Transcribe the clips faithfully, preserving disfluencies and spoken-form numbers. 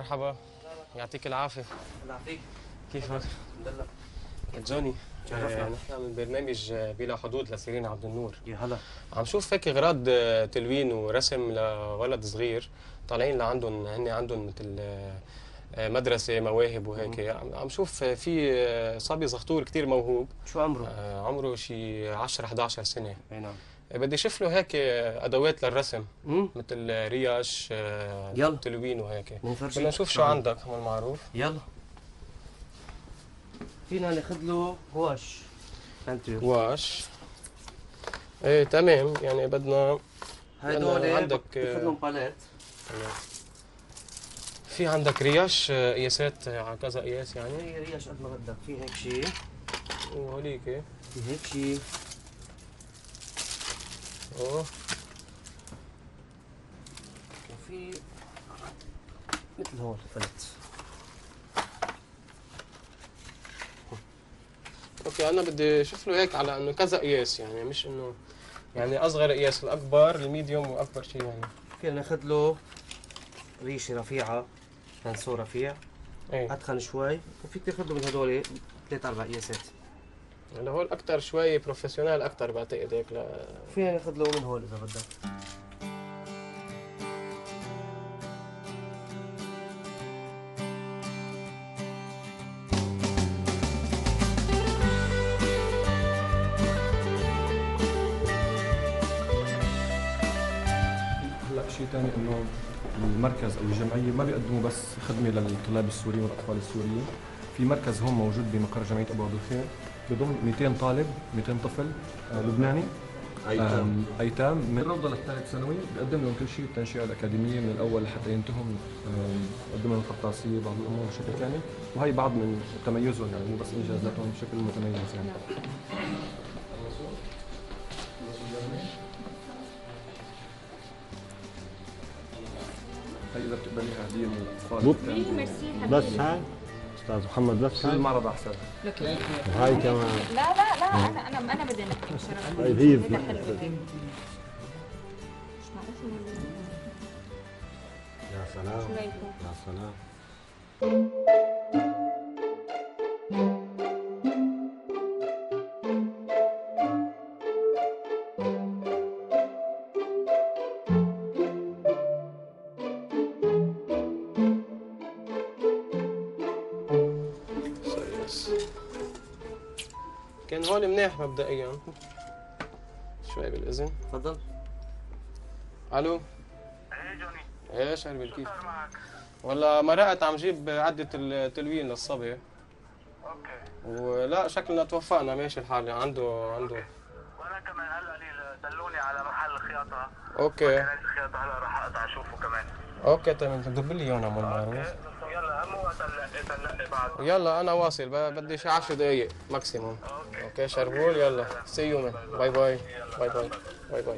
مرحبا، يعطيك العافية. الله يعافيك. كيفك؟ الحمد لله. جوني تشرفنا. نحن من برنامج بلا حدود لسيرين عبد النور. يا هلا. عم شوف هيك اغراض تلوين ورسم لولد صغير طالعين لعندهم، هن عندهم مثل مدرسة مواهب وهيك. عم شوف في صبي زغطور كثير موهوب. شو عمره؟ عمره شي عشرة حداعش سنة. اي نعم. بدي اشوف له هيك ادوات للرسم مثل ريش، يلا تلوين وهيك. بدنا نشوف شو عندك هو المعروف. يلا فينا ناخذ له غواش. غواش ايه تمام. يعني بدنا هدول عندك ناخذهم باليت. في عندك ريش قياسات على كذا قياس يعني؟ اي ريش قد ما بدك. في هيك شيء وهوليك. في هيك شيء. اوه. وفي مثل هول فلت. اوكي انا بدي اشوف له هيك على انه كذا قياس يعني، مش انه يعني اصغر قياس، الاكبر الميديوم واكبر شيء يعني. فينا ناخذ له ريشه رفيعه، تنسور رفيع ايه اتخن شوي، وفيك تاخذ له من هدول ثلاث اربع قياسات. هلا هول اكثر شوي بروفيشنال اكثر بعتقد هيك. لا فينا ناخذ له من هول اذا بدك. شيء ثاني انه المركز او الجمعيه ما بيقدموا بس خدمه للطلاب السوريين والاطفال السوريين، في مركز هون موجود بمقر جمعيه ابو عبد الخير بضم مئتين طالب، مئتين طفل لبناني ايتام ايتام من الروضه للثالث ثانوي. بقدم لهم كل شيء، التنشئه الاكاديميه من الاول لحتى ينتهوا، بقدم لهم الخطاصيه بعض الامور بشكل ثاني، وهي بعض من تميزهم يعني، مو بس انجازاتهم بشكل متميز يعني. هي اذا بتقبليها هديه من الاطفال بس هاي استاذ محمد نفسه كل المعرض احسن لك. هاي كمان لا لا لا انا انا انا بدي نحكي بشرف. طيب هي مش يا سلام يا سلام. كان هون منيح مبدئيا. شوي بالاذن. تفضل. الو. ايه جوني. ايه شربل كيف؟ شو صار معك؟ والله مرقت عم جيب عدة التلوين للصبي. اوكي. ولا شكلنا توفقنا ماشي الحال، عنده عنده. أوكي. وانا كمان هلا قليل دلوني على محل الخياطة. اوكي. محل الخياطة هلا راح اقطع اشوفه كمان. اوكي تمام، دب لي اياهم بالمعروف. يلا اهم وقت ننقي تنقي بعد. يلا انا واصل بدي شي عشر دقايق ماكسيموم. اوكي اوكي شربول. يلا سي يو مان. باي باي باي باي باي باي.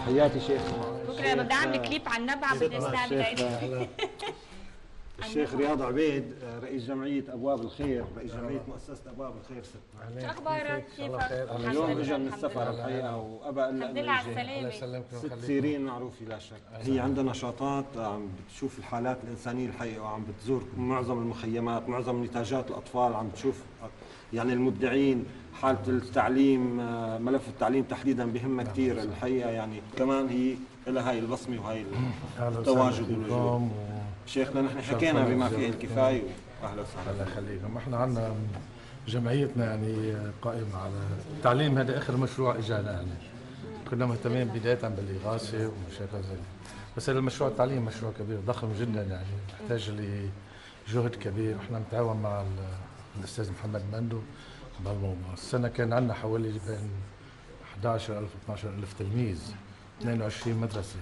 تحياتي شيخ. بكره بدي اعمل كليب عن نبع بالاستاذ الشيخ رياض عبيد رئيس جمعية أبواب الخير، رئيس جمعية مؤسسة أبواب الخير. ست شو أخبارك؟ كيفك؟ اليوم رجع من السفر الحقيقة وأبى إلا أنه يجي. ست سيرين معروفة لا شك، هي عندها نشاطات، عم بتشوف الحالات الإنسانية الحقيقة، وعم بتزور معظم المخيمات، معظم نتاجات الأطفال، عم بتشوف يعني المبدعين، حالة التعليم، ملف التعليم تحديدا بهمها كثير الحقيقة يعني. كمان هي لها هاي البصمة وهي التواجد والوجود. شيخنا نحن حكينا بما فيه الكفايه. واهلا وسهلا. الله يخليكم. احنا عندنا جمعيتنا يعني قائمه على التعليم، هذا اخر مشروع اجانا يعني. كنا مهتمين بدايه بالاغاثه ومشاكل زي، بس هذا المشروع التعليم مشروع كبير ضخم جدا يعني، يحتاج لجهد كبير. احنا نتعاون مع الاستاذ محمد مندو بهالموضوع. السنه كان عندنا حوالي بين أحد عشر ألف واثني عشر ألف تلميذ، اثنين وعشرين مدرسة.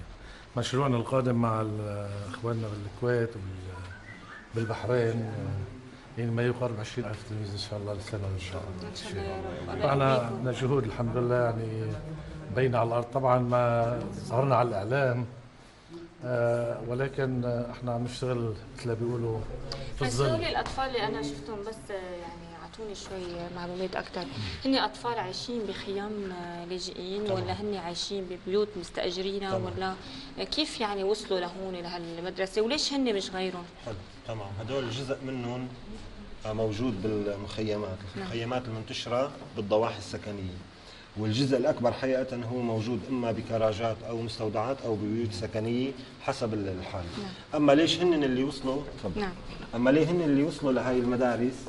مشروعنا القادم مع اخواننا بالكويت وبالبحرين يعني ما يقارب عشرين ألف تلميذ ان شاء الله للسنه ان شاء الله. ان شاء الله طبعا عندنا جهود الحمد لله يعني بين على الارض، طبعا ما ظهرنا على الاعلام آه ولكن احنا عم نشتغل مثل ما بيقولوا في الظل. بس الاطفال اللي انا شفتهم بس يعني اعطوني شوي معلومات اكثر، هني اطفال عايشين بخيام لاجئين طبعا. ولا هني عايشين ببيوت مستاجرينها ولا كيف يعني وصلوا لهون لهالمدرسه وليش هني مش غيرهم؟ حلو تمام، هدول جزء منهم موجود بالمخيمات، المخيمات المنتشره بالضواحي السكنيه، والجزء الاكبر حقيقه هو موجود اما بكراجات او مستودعات او ببيوت سكنيه حسب الحال. اما ليش هن اللي وصلوا؟ تفضل. اما ليه هن اللي وصلوا لهي المدارس؟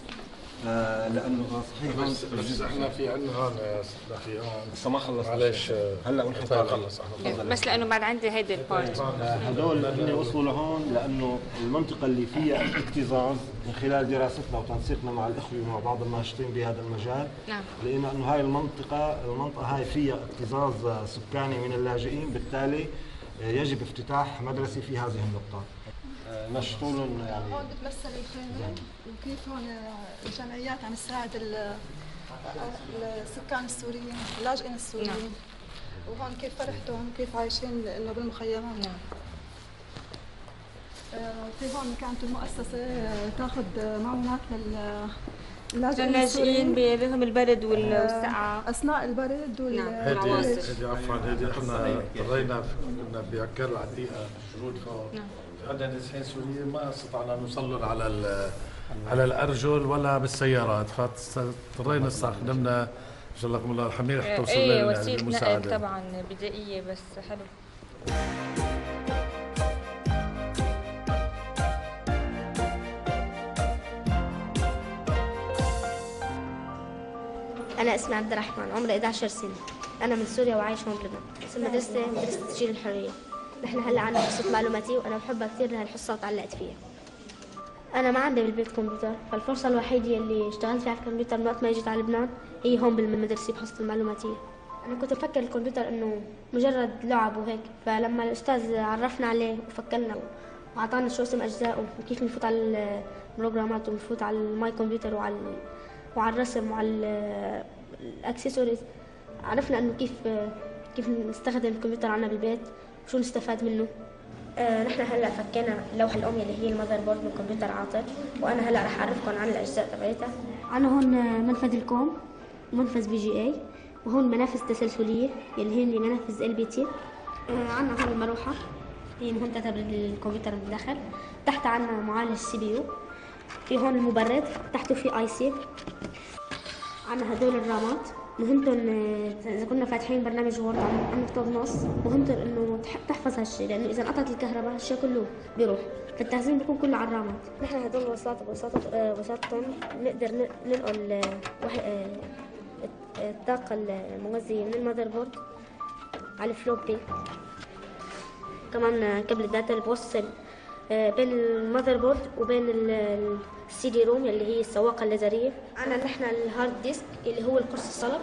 آه لانه صحيح بس, بس احنا في عندنا هون يا اخي لسه ما خلصنا، معلش هلا ونحن خلص بس لانه بعد عندي هيدي البارت. هدول هن وصلوا لهون لانه المنطقه اللي فيها اكتظاظ من خلال دراستنا وتنسيقنا مع الاخوه ومع بعض الناشطين بهذا المجال. نعم. لقينا انه هاي المنطقه المنطقه هاي فيها اكتظاظ سكاني من اللاجئين، بالتالي يجب افتتاح مدرسه في هذه النقطه. نشطوا لهم يعني هون بتمثل الخيمه وكيف هون الجمعيات عم تساعد السكان السوريين اللاجئين السوريين، وهون كيف فرحتهم كيف عايشين انه بالمخيمات. نعم. في هون كانت المؤسسه تاخذ معونات لل اللاجئين بهم البرد والسقعه اثناء البرد وال هذه عفوا هذه احنا اضطرينا كنا بعكار العتيقه جهود فوق عندنا تسعين سوريين ما استطعنا نوصل لهم على على الارجل ولا بالسيارات، فاضطرينا استخدمنا جزاكم الله الحميد حتى وصلنا للمساعده. ايه وسيله نقل طبعا بدائيه بس حلو. أنا اسمي عبد الرحمن، عمري إحدى عشرة سنة، أنا من سوريا وعايش هون بلبنان، اسم مدرستي مدرسة جيل الحرية، نحن هلا عندنا حصة معلوماتية وأنا بحبها كثير لهالحصة وتعلقت فيها. أنا ما عندي بالبيت كمبيوتر، فالفرصة الوحيدة اللي اشتغلت فيها على الكمبيوتر من وقت ما اجيت على لبنان هي هون بالمدرسة بحصة المعلوماتية. أنا كنت بفكر الكمبيوتر إنه مجرد لعب وهيك، فلما الأستاذ عرفنا عليه وفكرنا وأعطانا شو اسم أجزائه وكيف بنفوت على البروجرامات وبنفوت على الماي كمبيوتر وعلى وعلى الرسم وعلى الاكسسوارز، عرفنا انه كيف كيف نستخدم الكمبيوتر عنا بالبيت وشو نستفاد منه. آه نحن هلا فكينا اللوحه الام اللي هي المذر بورد من كمبيوتر عاطل، وانا هلا رح اعرفكم عن الاجزاء تبعتها. عنا هون منفذ الكوم ومنفذ بي جي اي، وهون منافذ تسلسليه اللي هن منافذ ال بي تي. آه عنا هون المروحه هي هون تتبع الكمبيوتر من الداخل، تحت عنا معالج سي بي يو، في هون المبرد تحته في اي سي. عنا هدول الرامات مهمتن اذا كنا فاتحين برنامج وورد على مكتب نص مهمتن انه تحفظ هالشيء، لانه اذا انقطعت الكهرباء هالشيء كله بيروح، فالتخزين بيكون كله على الرامات. نحن هدول وساطة وساطة وساطتهم بنقدر ننقل الطاقة المغذية من المذر بورد على الفلوبي، كمان كابل الداتا اللي بوصل بين المذر بورد وبين السي دي روم اللي هي السواقه الليزريه. عنا نحن الهارد ديسك اللي هو القرص الصلب،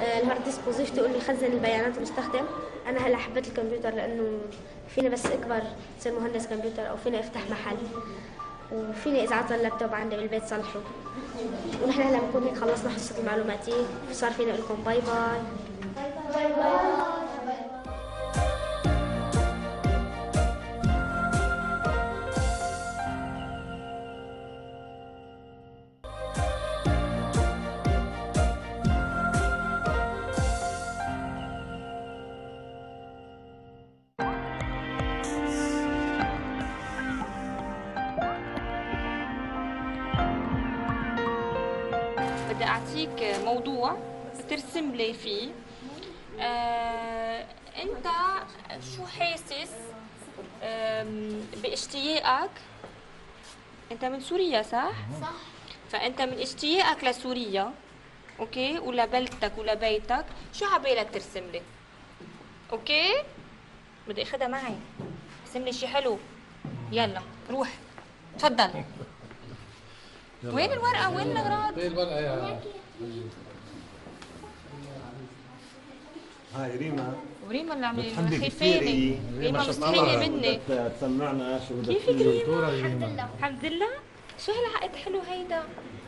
الهارد ديسك وظيفته انه يخزن البيانات المستخدم. انا هلا حبيت الكمبيوتر لانه فينا بس اكبر تصير مهندس كمبيوتر او فينا افتح محل، وفيني اذا عطل اللابتوب عندي بالبيت صلحه. ونحن هلا بنكون هيك خلصنا حصه المعلوماتيه، صار فينا اقول لكم باي باي. باي باي. أعطيك موضوع ترسم لي فيه آه، أنت شو حاسس آه، باشتياقك؟ أنت من سوريا صح؟ صح. فأنت من اشتياقك لسوريا أوكي ولبلدتك ولبيتك شو عبالك ترسم لي؟ أوكي؟ بدي أخذها معي، رسم لي شي حلو، يلا روح تفضل. وين الورقة؟ وين الأغراض؟ وين الورقة يا هاي ريما؟ وريما اللي عم خايفاني، ريما مستحية مني. تسمعنا شو بدك تقولي؟ كيفك ريما؟ الحمد لله. الحمد لله؟ شو هالعقد حلو هيدا؟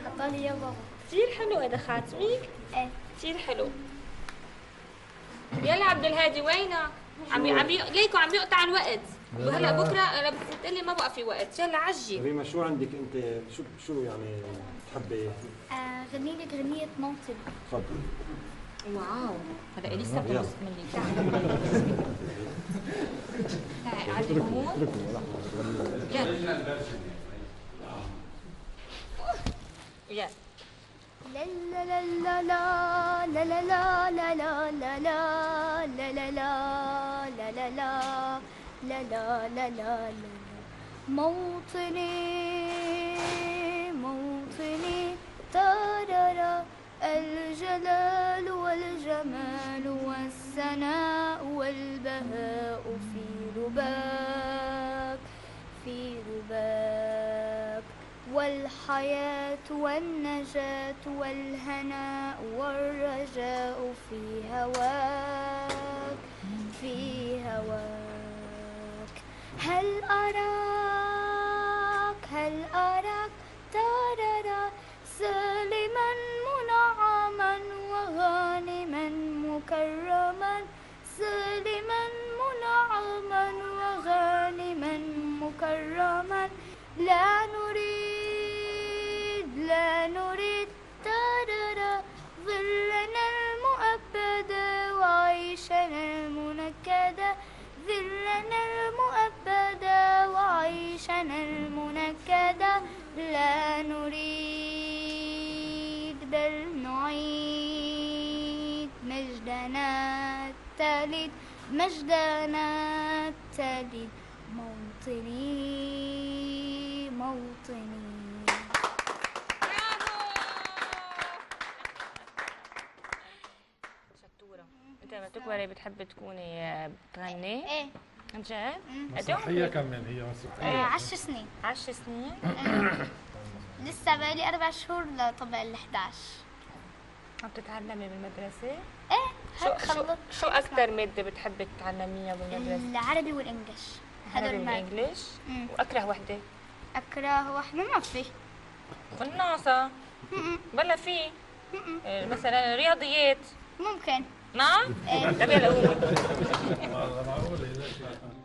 حطالي اياه بابا. كثير حلو هيدا، خاتميك؟ ايه كثير حلو. يلا عبد الهادي وينك؟ عم عم ليكو عم يقطع الوقت، وهلا بكره انا بتقلي ما بقى في وقت، يلا عجي. ريما شو عندك انت، شو شو يعني بتحبي؟ آه غني لك غنية موطني. تفضلي. واو هذا اليسا بترقص مني. تعال علي هون. يلا. لا لا لا لا لا لا لا لا لا لا لا لا لا لا لا لا لا موطني موطني ترى الجلال والجمال والثناء والبهاء في رباك في رباك والحياة والنجاة والهناء والرجاء في هواك في هواك هل أراك هل أراك ترى سالما منعما وغانما مكرما سالما منعما وغانما مكرما لا نريد لا نريد ترى ظلنا المؤبد وعيشنا المنكد ظلنا المؤبد وعيشنا المنكد لا نريد بل نعيد مجدنا التالد مجدنا التالد موطني موطني. تكبري بتحبي تكوني بتغني؟ ايه عن جد؟ مسرحية كمان هي مسرحية. ايه عشر سنين. عشر سنين؟ لسه بقالي أربع شهور لطبق ال احدعش. عم تتعلمي بالمدرسة؟ ايه شو شو شو أكثر مادة بتحبي تتعلميها بالمدرسة؟ العربي والإنجلش. هدول الإنجلش؟ وأكره وحدة؟ أكره وحدة ما في. قناصة؟ بلا في. مثلا رياضيات؟ ممكن. نعم؟ ايه. طب يلا قولي. والله معقولة.